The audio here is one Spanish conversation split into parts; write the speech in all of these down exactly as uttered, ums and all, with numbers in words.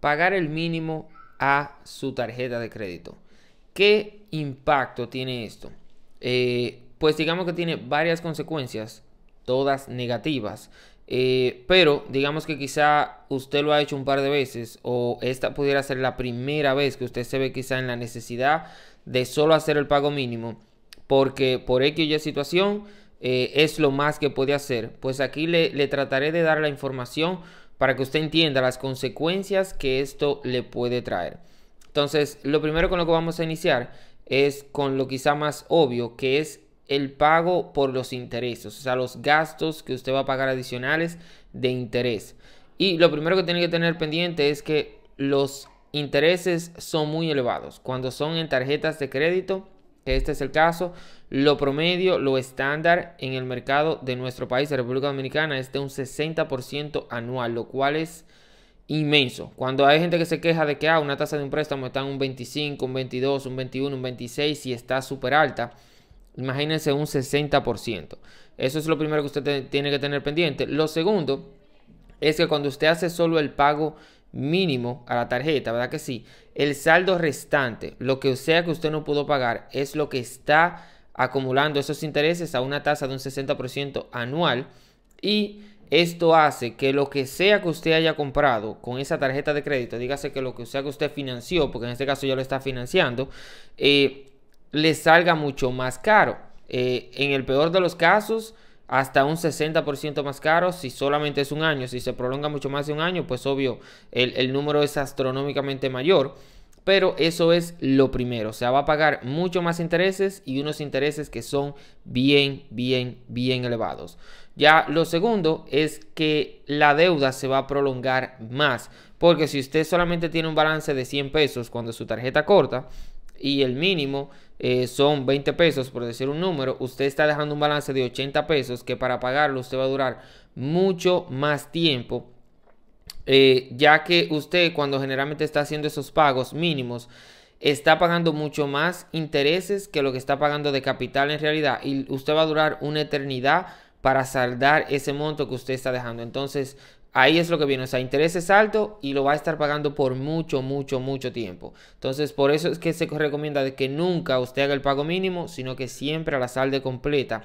pagar el mínimo a su tarjeta de crédito. ¿Qué impacto tiene esto? Eh, pues digamos que tiene varias consecuencias, todas negativas. Eh, pero digamos que quizá usted lo ha hecho un par de veces, o esta pudiera ser la primera vez que usted se ve quizá en la necesidad de solo hacer el pago mínimo, porque por X o Y situación eh, es lo más que puede hacer. Pues aquí le, le trataré de dar la información para que usted entienda las consecuencias que esto le puede traer. Entonces, lo primero con lo que vamos a iniciar es con lo quizá más obvio, que es el pago por los intereses, o sea, los gastos que usted va a pagar adicionales de interés. Y lo primero que tiene que tener pendiente es que los intereses son muy elevados. Cuando son en tarjetas de crédito, que este es el caso, lo promedio, lo estándar en el mercado de nuestro país, la República Dominicana, es de un sesenta por ciento anual, lo cual es inmenso. Cuando hay gente que se queja de que ah, una tasa de un préstamo está en un veinticinco, un veintidós, un veintiuno, un veintiséis y está súper alta, imagínense un sesenta por ciento. Eso es lo primero que usted te, tiene que tener pendiente. Lo segundo es que cuando usted hace solo el pago mínimo a la tarjeta, ¿verdad que sí? El saldo restante, lo que sea que usted no pudo pagar, es lo que está acumulando esos intereses a una tasa de un sesenta por ciento anual. Y esto hace que lo que sea que usted haya comprado con esa tarjeta de crédito, dígase que lo que sea que usted financió, porque en este caso ya lo está financiando, eh, le salga mucho más caro, eh, en el peor de los casos hasta un sesenta por ciento más caro si solamente es un año. Si se prolonga mucho más de un año, pues obvio el, el número es astronómicamente mayor, pero eso es lo primero. O sea, va a pagar mucho más intereses y unos intereses que son bien, bien, bien elevados. Ya lo segundo es que la deuda se va a prolongar más, porque si usted solamente tiene un balance de cien pesos cuando su tarjeta corta y el mínimo eh, son veinte pesos, por decir un número, usted está dejando un balance de ochenta pesos que para pagarlo usted va a durar mucho más tiempo, eh, ya que usted, cuando generalmente está haciendo esos pagos mínimos, está pagando mucho más intereses que lo que está pagando de capital en realidad, y usted va a durar una eternidad para saldar ese monto que usted está dejando. Entonces, ahí es lo que viene, o sea, intereses altos y lo va a estar pagando por mucho, mucho, mucho tiempo. Entonces, por eso es que se recomienda de que nunca usted haga el pago mínimo, sino que siempre la salde completa.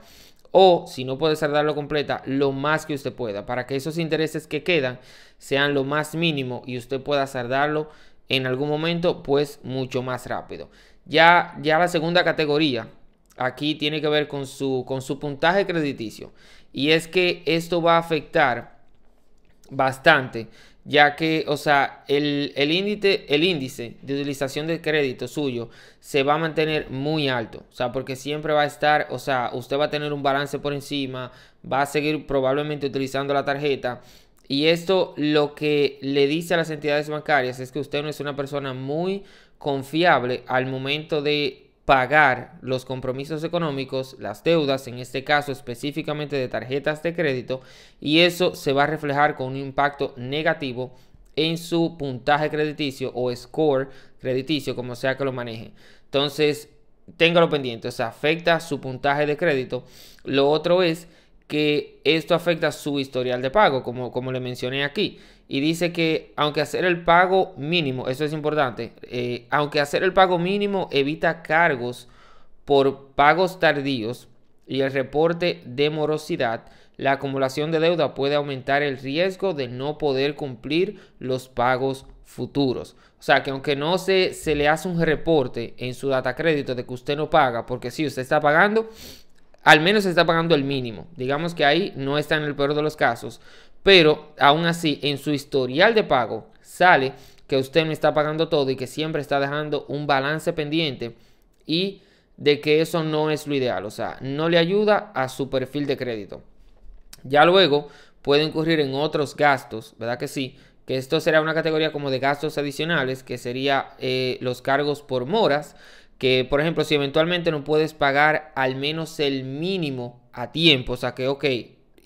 O, si no puede saldarlo completa, lo más que usted pueda, para que esos intereses que quedan sean lo más mínimo y usted pueda saldarlo en algún momento, pues, mucho más rápido. Ya, ya la segunda categoría aquí tiene que ver con su, con su puntaje crediticio. Y es que esto va a afectar bastante, ya que, o sea, el, el, índice, el índice de utilización de crédito suyo se va a mantener muy alto, o sea, porque siempre va a estar, o sea, usted va a tener un balance por encima, va a seguir probablemente utilizando la tarjeta, y esto lo que le dice a las entidades bancarias es que usted no es una persona muy confiable al momento de pagar los compromisos económicos, las deudas, en este caso específicamente de tarjetas de crédito, y eso se va a reflejar con un impacto negativo en su puntaje crediticio o score crediticio, como sea que lo maneje. Entonces, téngalo pendiente, o sea, afecta su puntaje de crédito. Lo otro es que esto afecta su historial de pago, como, como le mencioné aquí. Y dice que aunque hacer el pago mínimo, eso es importante, eh, aunque hacer el pago mínimo evita cargos por pagos tardíos y el reporte de morosidad, la acumulación de deuda puede aumentar el riesgo de no poder cumplir los pagos futuros. O sea, que aunque no se, se le hace un reporte en su data crédito de que usted no paga, porque si usted está pagando, al menos está pagando el mínimo. Digamos que ahí no está en el peor de los casos, pero aún así en su historial de pago sale que usted no está pagando todo y que siempre está dejando un balance pendiente, y de que eso no es lo ideal, o sea, no le ayuda a su perfil de crédito. Ya luego puede incurrir en otros gastos, ¿verdad que sí? Que esto será una categoría como de gastos adicionales, que sería eh, los cargos por moras, que por ejemplo si eventualmente no puedes pagar al menos el mínimo a tiempo, o sea que ok,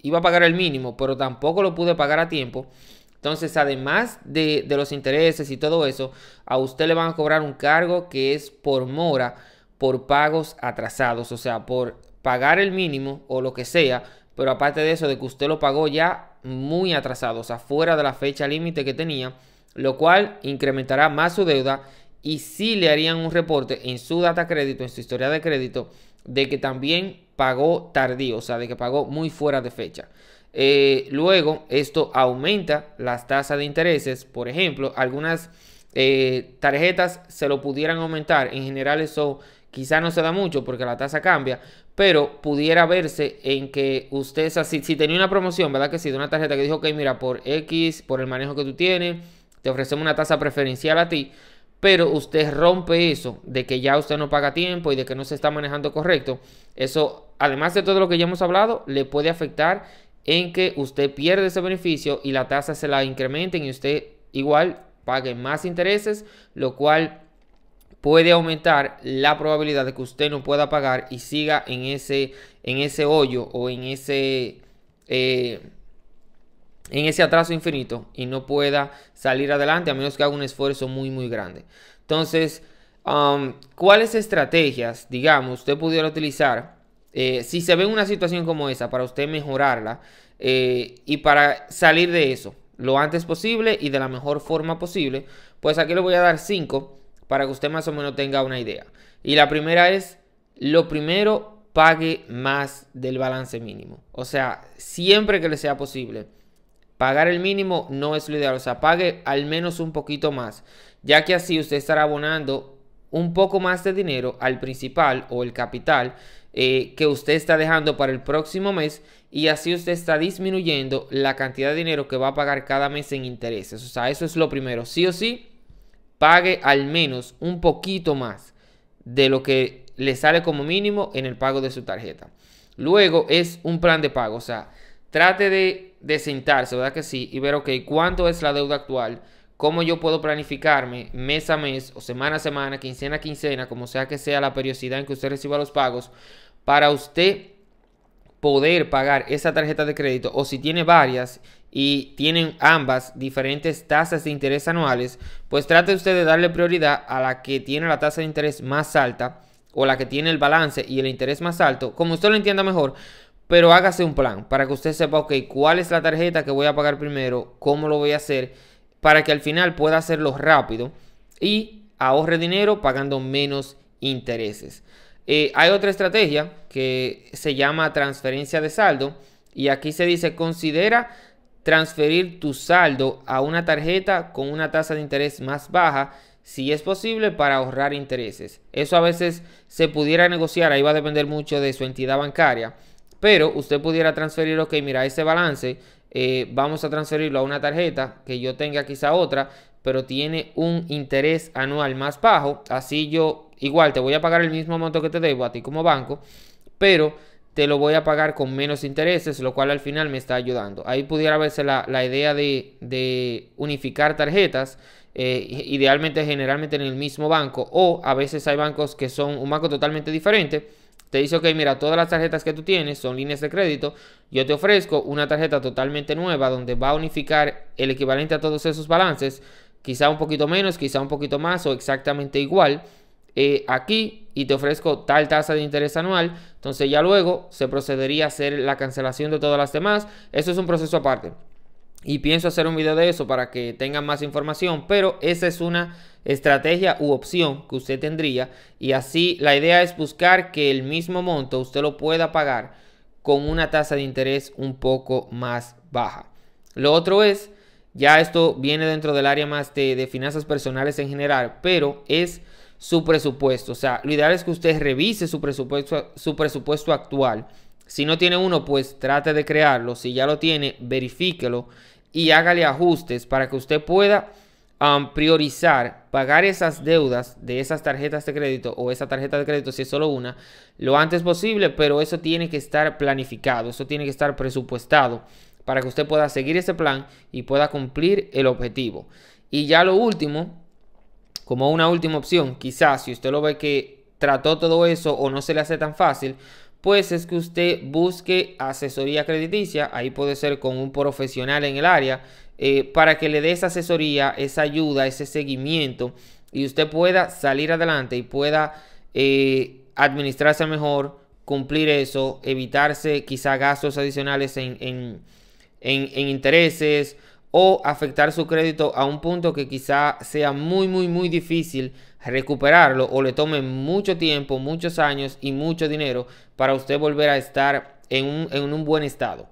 iba a pagar el mínimo pero tampoco lo pude pagar a tiempo, entonces además de, de los intereses y todo eso, a usted le van a cobrar un cargo que es por mora, por pagos atrasados, o sea, por pagar el mínimo o lo que sea, pero aparte de eso, de que usted lo pagó ya muy atrasado, o sea, fuera de la fecha límite que tenía, lo cual incrementará más su deuda, y sí le harían un reporte en su data crédito, en su historia de crédito, de que también pagó tardío, o sea, de que pagó muy fuera de fecha. Eh, luego, esto aumenta las tasas de intereses. Por ejemplo, algunas eh, tarjetas se lo pudieran aumentar. En general eso quizá no se da mucho porque la tasa cambia, pero pudiera verse en que usted, si, si tenía una promoción, ¿verdad que sí? De una tarjeta que dijo, ok, mira, por X, por el manejo que tú tienes, te ofrecemos una tasa preferencial a ti, pero usted rompe eso de que ya usted no paga tiempo y de que no se está manejando correcto. Eso, además de todo lo que ya hemos hablado, le puede afectar en que usted pierde ese beneficio y la tasa se la incrementen y usted igual pague más intereses, lo cual puede aumentar la probabilidad de que usted no pueda pagar y siga en ese, en ese hoyo o en ese, eh, en ese atraso infinito y no pueda salir adelante a menos que haga un esfuerzo muy, muy grande. Entonces, um, ¿cuáles estrategias, digamos, usted pudiera utilizar? Eh, si se ve una situación como esa, para usted mejorarla eh, y para salir de eso lo antes posible y de la mejor forma posible, pues aquí le voy a dar cinco para que usted más o menos tenga una idea. Y la primera es, lo primero, pague más del balance mínimo. O sea, siempre que le sea posible, pagar el mínimo no es lo ideal. O sea, pague al menos un poquito más, ya que así usted estará abonando un poco más de dinero al principal o el capital Eh, que usted está dejando para el próximo mes, y así usted está disminuyendo la cantidad de dinero que va a pagar cada mes en intereses. O sea, eso es lo primero. Sí o sí, pague al menos un poquito más de lo que le sale como mínimo en el pago de su tarjeta. Luego es un plan de pago. O sea, trate de, de sentarse, ¿verdad que sí? Y ver, ok, ¿cuánto es la deuda actual? ¿Cómo yo puedo planificarme mes a mes o semana a semana, quincena a quincena, como sea que sea la periodicidad en que usted reciba los pagos, para usted poder pagar esa tarjeta de crédito? O si tiene varias y tienen ambas diferentes tasas de interés anuales, pues trate usted de darle prioridad a la que tiene la tasa de interés más alta o la que tiene el balance y el interés más alto, como usted lo entienda mejor, pero hágase un plan para que usted sepa, ok, cuál es la tarjeta que voy a pagar primero, cómo lo voy a hacer, para que al final pueda hacerlo rápido y ahorre dinero pagando menos intereses. Eh, hay otra estrategia que se llama transferencia de saldo, y aquí se dice, considera transferir tu saldo a una tarjeta con una tasa de interés más baja, si es posible, para ahorrar intereses. Eso a veces se pudiera negociar, ahí va a depender mucho de su entidad bancaria, pero usted pudiera transferir, ok, mira, ese balance eh, vamos a transferirlo a una tarjeta que yo tenga, quizá otra, pero tiene un interés anual más bajo, así yo igual te voy a pagar el mismo monto que te debo a ti como banco, pero te lo voy a pagar con menos intereses, lo cual al final me está ayudando. Ahí pudiera verse la, la idea de, de unificar tarjetas, eh, idealmente, generalmente en el mismo banco, o a veces hay bancos que son un banco totalmente diferente. Te dice, ok, mira, todas las tarjetas que tú tienes son líneas de crédito, yo te ofrezco una tarjeta totalmente nueva donde va a unificar el equivalente a todos esos balances, quizá un poquito menos, quizá un poquito más o exactamente igual, Eh, aquí, y te ofrezco tal tasa de interés anual. Entonces ya luego se procedería a hacer la cancelación de todas las demás. Eso es un proceso aparte y pienso hacer un video de eso para que tengan más información, pero esa es una estrategia u opción que usted tendría, y así la idea es buscar que el mismo monto usted lo pueda pagar con una tasa de interés un poco más baja. Lo otro es, ya esto viene dentro del área más de, de finanzas personales en general, pero es su presupuesto. O sea, lo ideal es que usted revise su presupuesto, su presupuesto actual. Si no tiene uno, pues trate de crearlo. Si ya lo tiene, verifíquelo y hágale ajustes para que usted pueda um, priorizar pagar esas deudas de esas tarjetas de crédito o esa tarjeta de crédito, si es solo una, lo antes posible, pero eso tiene que estar planificado, eso tiene que estar presupuestado para que usted pueda seguir ese plan y pueda cumplir el objetivo. Y ya lo último, como una última opción, quizás si usted lo ve que trató todo eso o no se le hace tan fácil, pues es que usted busque asesoría crediticia, ahí puede ser con un profesional en el área, eh, para que le dé esa asesoría, esa ayuda, ese seguimiento, y usted pueda salir adelante y pueda eh, administrarse mejor, cumplir eso, evitarse quizá gastos adicionales en, en, en, en intereses, o afectar su crédito a un punto que quizá sea muy, muy, muy difícil recuperarlo o le tome mucho tiempo, muchos años y mucho dinero para usted volver a estar en un, en un buen estado.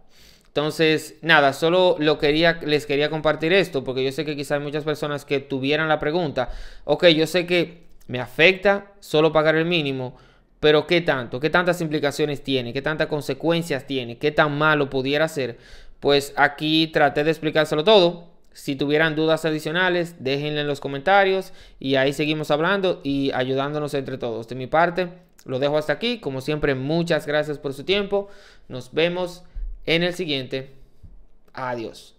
Entonces, nada, solo lo quería, les quería compartir esto porque yo sé que quizá hay muchas personas que tuvieran la pregunta, ok, yo sé que me afecta solo pagar el mínimo, pero ¿qué tanto? ¿Qué tantas implicaciones tiene? ¿Qué tantas consecuencias tiene? ¿Qué tan malo pudiera ser? Pues aquí traté de explicárselo todo. Si tuvieran dudas adicionales, déjenla en los comentarios y ahí seguimos hablando y ayudándonos entre todos. De mi parte, lo dejo hasta aquí. Como siempre, muchas gracias por su tiempo. Nos vemos en el siguiente. Adiós.